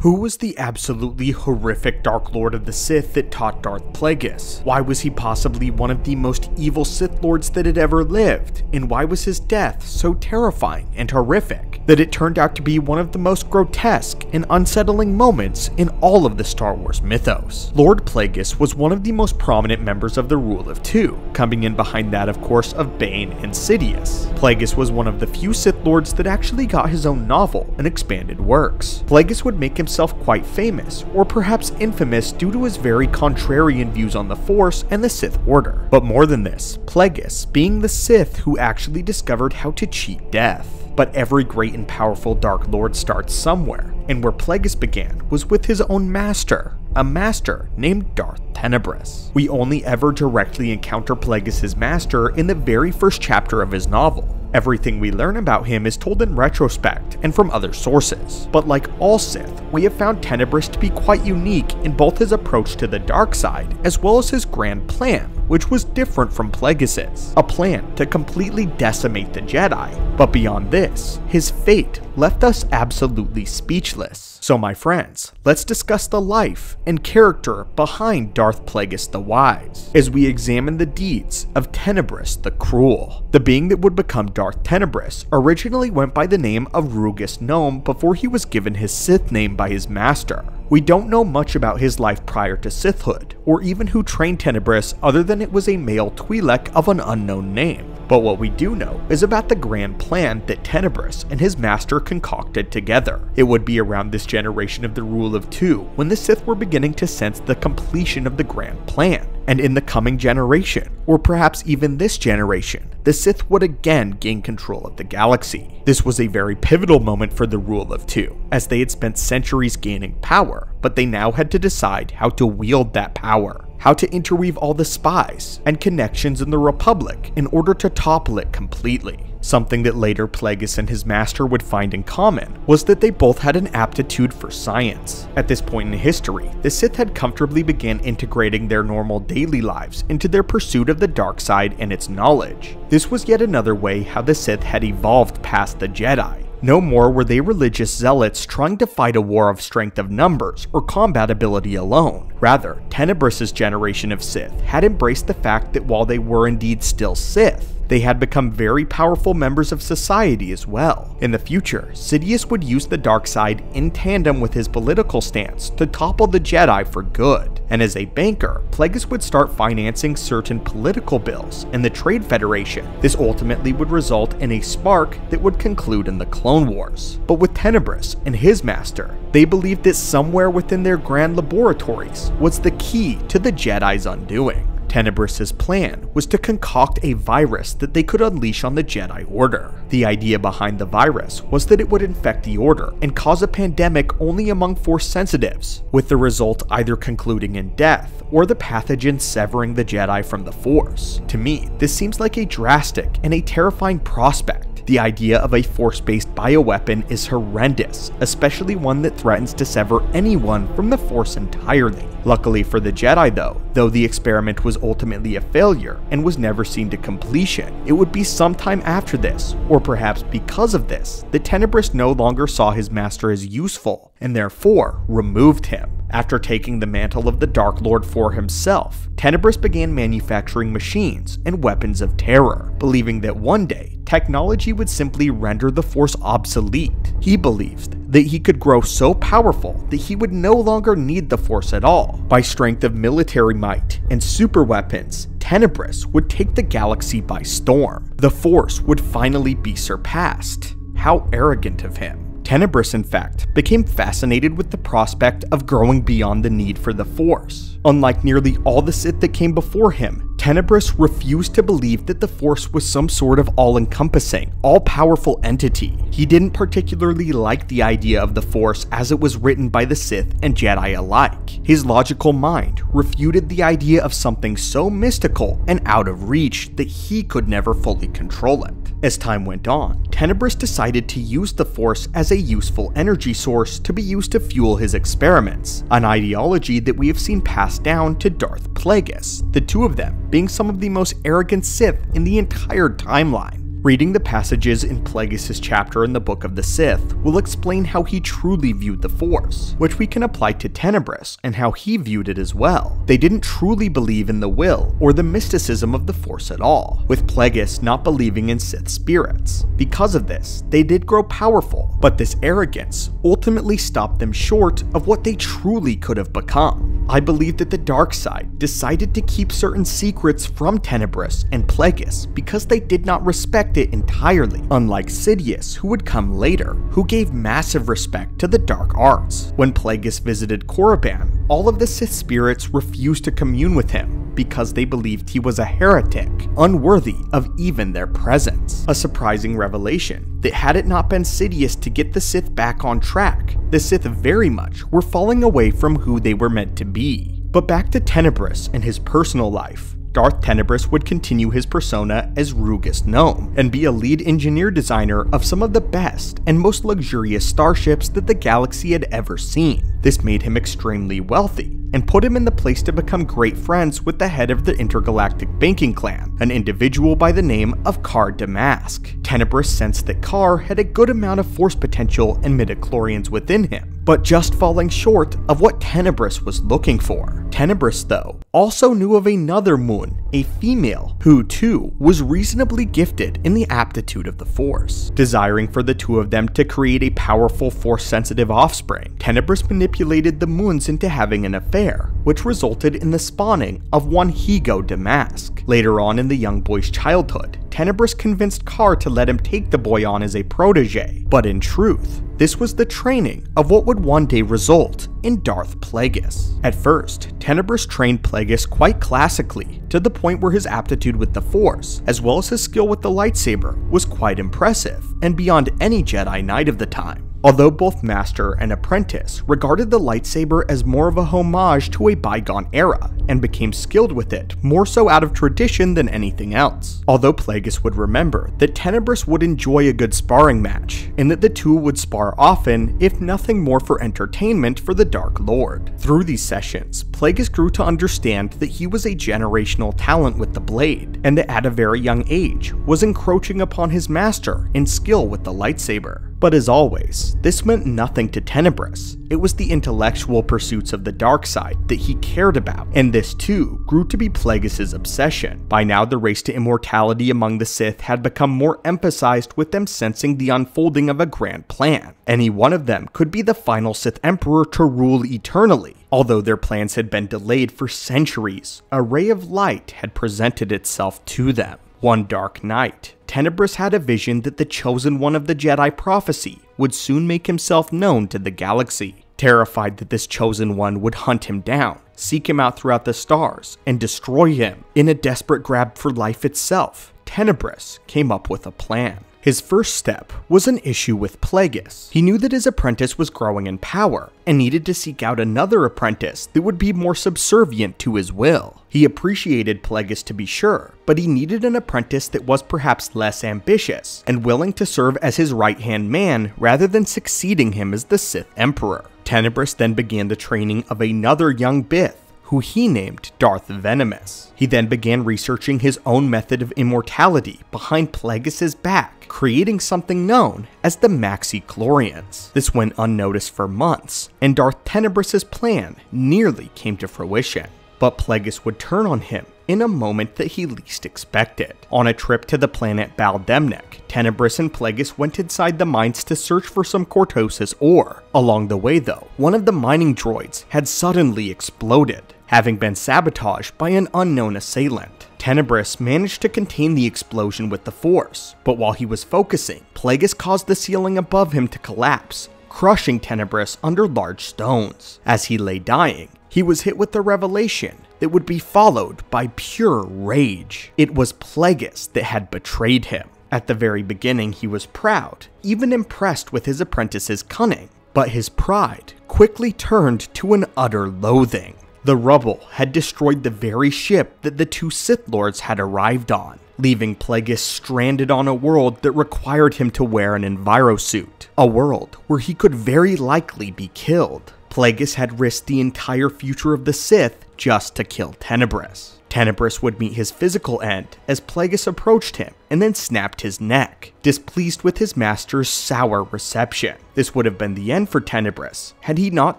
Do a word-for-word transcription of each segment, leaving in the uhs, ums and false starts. Who was the absolutely horrific Dark Lord of the Sith that taught Darth Plagueis? Why was he possibly one of the most evil Sith Lords that had ever lived? And why was his death so terrifying and horrific that it turned out to be one of the most grotesque and unsettling moments in all of the Star Wars mythos? Lord Plagueis was one of the most prominent members of the Rule of Two, coming in behind that, of course, of Bane and Sidious. Plagueis was one of the few Sith Lords that actually got his own novel and expanded works. Plagueis would make him quite famous, or perhaps infamous, due to his very contrarian views on the Force and the Sith Order. But more than this, Plagueis being the Sith who actually discovered how to cheat death. But every great and powerful Dark Lord starts somewhere, and where Plagueis began was with his own master, a master named Darth Tenebrous. We only ever directly encounter Plagueis' master in the very first chapter of his novel. Everything we learn about him is told in retrospect and from other sources. But like all Sith, we have found Tenebrous to be quite unique in both his approach to the dark side as well as his grand plan, which was different from Plagueis', a plan to completely decimate the Jedi. But beyond this, his fate left us absolutely speechless. So my friends, let's discuss the life and character behind Darth Plagueis the Wise, as we examine the deeds of Tenebrous the Cruel. The being that would become Darth Tenebrous originally went by the name of Rugess Nome before he was given his Sith name by his master. We don't know much about his life prior to Sithhood, or even who trained Tenebrous, other than it was a male Twi'lek of an unknown name. But what we do know is about the grand plan that Tenebrous and his master concocted together. It would be around this generation of the Rule of Two when the Sith were beginning to sense the completion of the grand plan. And in the coming generation, or perhaps even this generation, the Sith would again gain control of the galaxy. This was a very pivotal moment for the Rule of Two, as they had spent centuries gaining power, but they now had to decide how to wield that power, how to interweave all the spies and connections in the Republic in order to topple it completely. Something that later Plagueis and his master would find in common was that they both had an aptitude for science. At this point in history, the Sith had comfortably began integrating their normal daily lives into their pursuit of the dark side and its knowledge. This was yet another way how the Sith had evolved past the Jedi. No more were they religious zealots trying to fight a war of strength of numbers or combat ability alone. Rather, Tenebrous' generation of Sith had embraced the fact that while they were indeed still Sith, they had become very powerful members of society as well. In the future, Sidious would use the dark side in tandem with his political stance to topple the Jedi for good. And as a banker, Plagueis would start financing certain political bills and the Trade Federation. This ultimately would result in a spark that would conclude in the Clone Wars. But with Tenebrous and his master, they believed that somewhere within their grand laboratories was the key to the Jedi's undoing. Tenebrous' plan was to concoct a virus that they could unleash on the Jedi Order. The idea behind the virus was that it would infect the Order and cause a pandemic only among Force sensitives, with the result either concluding in death or the pathogen severing the Jedi from the Force. To me, this seems like a drastic and a terrifying prospect. The idea of a Force-based bioweapon is horrendous, especially one that threatens to sever anyone from the Force entirely. Luckily for the Jedi though, though the experiment was ultimately a failure and was never seen to completion, it would be sometime after this, or perhaps because of this, that Tenebrous no longer saw his master as useful, and therefore removed him. After taking the mantle of the Dark Lord for himself, Tenebrous began manufacturing machines and weapons of terror, believing that one day, technology would simply render the Force obsolete. He believed that he could grow so powerful that he would no longer need the Force at all. By strength of military might and super weapons, Tenebrous would take the galaxy by storm. The Force would finally be surpassed. How arrogant of him. Tenebrous, in fact, became fascinated with the prospect of growing beyond the need for the Force. Unlike nearly all the Sith that came before him, Tenebrous refused to believe that the Force was some sort of all-encompassing, all-powerful entity. He didn't particularly like the idea of the Force as it was written by the Sith and Jedi alike. His logical mind refuted the idea of something so mystical and out of reach that he could never fully control it. As time went on, Tenebrous decided to use the Force as a useful energy source to be used to fuel his experiments, an ideology that we have seen passed down to Darth Plagueis, the two of them being some of the most arrogant Sith in the entire timeline. Reading the passages in Plagueis' chapter in the Book of the Sith will explain how he truly viewed the Force, which we can apply to Tenebrous and how he viewed it as well. They didn't truly believe in the will or the mysticism of the Force at all, with Plagueis not believing in Sith spirits. Because of this, they did grow powerful, but this arrogance ultimately stopped them short of what they truly could have become. I believe that the dark side decided to keep certain secrets from Tenebrous and Plagueis because they did not respect it entirely, unlike Sidious, who would come later, who gave massive respect to the dark arts. When Plagueis visited Korriban, all of the Sith spirits refused to commune with him because they believed he was a heretic, unworthy of even their presence. A surprising revelation that had it not been Sidious to get the Sith back on track, the Sith very much were falling away from who they were meant to be. But back to Tenebrous and his personal life. Darth Tenebrous would continue his persona as Rugess Nome and be a lead engineer designer of some of the best and most luxurious starships that the galaxy had ever seen. This made him extremely wealthy and put him in the place to become great friends with the head of the intergalactic banking clan, an individual by the name of Caar Damask. Tenebrous sensed that Caar had a good amount of Force potential and midichlorians within him, but just falling short of what Tenebrous was looking for. Tenebrous, though, also knew of another Moon, a female, who too was reasonably gifted in the aptitude of the Force. Desiring for the two of them to create a powerful Force-sensitive offspring, Tenebrous manipulated the Moons into having an affair, which resulted in the spawning of one Hego Damask. Later on in the young boy's childhood, Tenebrous convinced Caar to let him take the boy on as a protege, but in truth, this was the training of what would one day result in Darth Plagueis. At first, Tenebrous trained Plagueis quite classically, to the point where his aptitude with the Force, as well as his skill with the lightsaber, was quite impressive, and beyond any Jedi Knight of the time. Although both master and apprentice regarded the lightsaber as more of a homage to a bygone era and became skilled with it more so out of tradition than anything else. Although Plagueis would remember that Tenebrous would enjoy a good sparring match and that the two would spar often, if nothing more for entertainment for the Dark Lord. Through these sessions, Plagueis grew to understand that he was a generational talent with the blade and that at a very young age was encroaching upon his master in skill with the lightsaber. But as always, this meant nothing to Tenebrous. It was the intellectual pursuits of the dark side that he cared about, and this too grew to be Plagueis' obsession. By now, the race to immortality among the Sith had become more emphasized with them sensing the unfolding of a grand plan. Any one of them could be the final Sith Emperor to rule eternally. Although their plans had been delayed for centuries, a ray of light had presented itself to them. One dark night, Tenebrous had a vision that the chosen one of the Jedi prophecy would soon make himself known to the galaxy. Terrified that this chosen one would hunt him down, seek him out throughout the stars, and destroy him, in a desperate grab for life itself, Tenebrous came up with a plan. His first step was an issue with Plagueis. He knew that his apprentice was growing in power and needed to seek out another apprentice that would be more subservient to his will. He appreciated Plagueis to be sure, but he needed an apprentice that was perhaps less ambitious and willing to serve as his right-hand man rather than succeeding him as the Sith Emperor. Tenebrous then began the training of another young Bith, who he named Darth Venomous. He then began researching his own method of immortality behind Plagueis' back, creating something known as the maxichlorians. This went unnoticed for months, and Darth Tenebrous' plan nearly came to fruition. But Plagueis would turn on him in a moment that he least expected. On a trip to the planet Bal'demnic, Tenebrous and Plagueis went inside the mines to search for some cortosis ore. Along the way though, one of the mining droids had suddenly exploded, having been sabotaged by an unknown assailant. Tenebrous managed to contain the explosion with the Force, but while he was focusing, Plagueis caused the ceiling above him to collapse, crushing Tenebrous under large stones. As he lay dying, he was hit with the revelation that would be followed by pure rage. It was Plagueis that had betrayed him. At the very beginning, he was proud, even impressed with his apprentice's cunning, but his pride quickly turned to an utter loathing. The rubble had destroyed the very ship that the two Sith Lords had arrived on, leaving Plagueis stranded on a world that required him to wear an envirosuit, a world where he could very likely be killed. Plagueis had risked the entire future of the Sith just to kill Tenebrous. Tenebrous would meet his physical end as Plagueis approached him and then snapped his neck, displeased with his master's sour reception. This would have been the end for Tenebrous had he not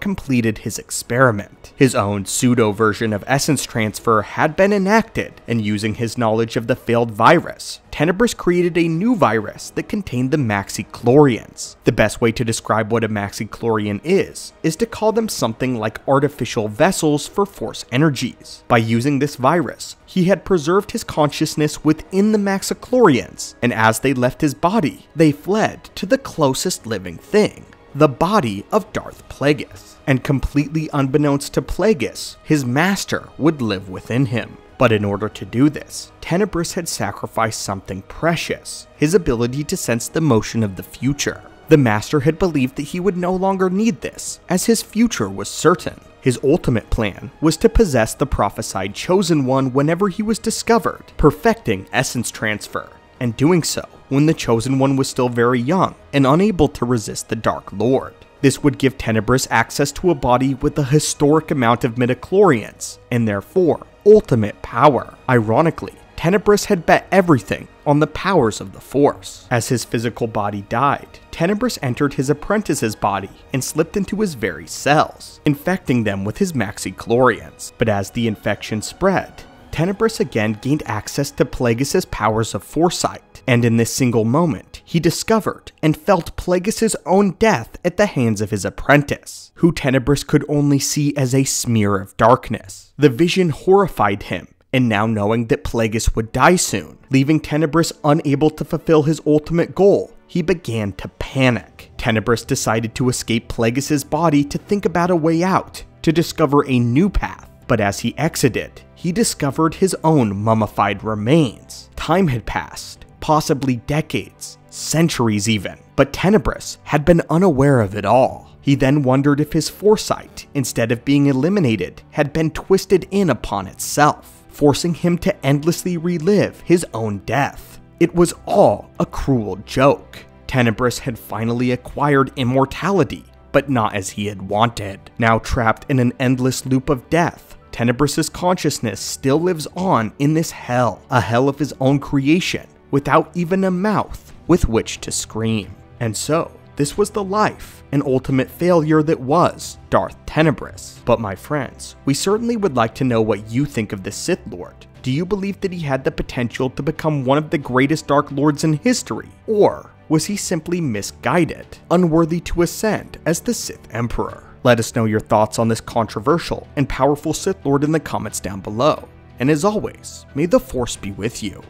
completed his experiment. His own pseudo-version of essence transfer had been enacted, and using his knowledge of the failed virus, Tenebrous created a new virus that contained the maxichlorians. The best way to describe what a maxichlorian is, is to call them something like artificial vessels for force energies. By using this virus, he had preserved his consciousness within the maxichlorians, and as they left his body, they fled to the closest living thing, the body of Darth Plagueis. And completely unbeknownst to Plagueis, his master would live within him. But in order to do this, Tenebrous had sacrificed something precious, his ability to sense the motion of the future. The master had believed that he would no longer need this, as his future was certain. His ultimate plan was to possess the prophesied Chosen One whenever he was discovered, perfecting essence transfer, and doing so when the Chosen One was still very young and unable to resist the Dark Lord. This would give Tenebrous access to a body with a historic amount of midichlorians, and therefore ultimate power. Ironically, Tenebrous had bet everything on the powers of the Force. As his physical body died, Tenebrous entered his apprentice's body and slipped into his very cells, infecting them with his maxichlorians. But as the infection spread, Tenebrous again gained access to Plagueis' powers of foresight, and in this single moment, he discovered and felt Plagueis' own death at the hands of his apprentice, who Tenebrous could only see as a smear of darkness. The vision horrified him, and now knowing that Plagueis would die soon, leaving Tenebrous unable to fulfill his ultimate goal, he began to panic. Tenebrous decided to escape Plagueis' body to think about a way out, to discover a new path. But as he exited, he discovered his own mummified remains. Time had passed, possibly decades, centuries even, but Tenebrous had been unaware of it all. He then wondered if his foresight, instead of being eliminated, had been twisted in upon itself, forcing him to endlessly relive his own death. It was all a cruel joke. Tenebrous had finally acquired immortality, but not as he had wanted. Now trapped in an endless loop of death, Tenebrous' consciousness still lives on in this hell, a hell of his own creation, without even a mouth with which to scream. And so, this was the life and ultimate failure that was Darth Tenebrous. But my friends, we certainly would like to know what you think of the Sith Lord. Do you believe that he had the potential to become one of the greatest Dark Lords in history? Or was he simply misguided, unworthy to ascend as the Sith Emperor? Let us know your thoughts on this controversial and powerful Sith Lord in the comments down below. And as always, may the Force be with you.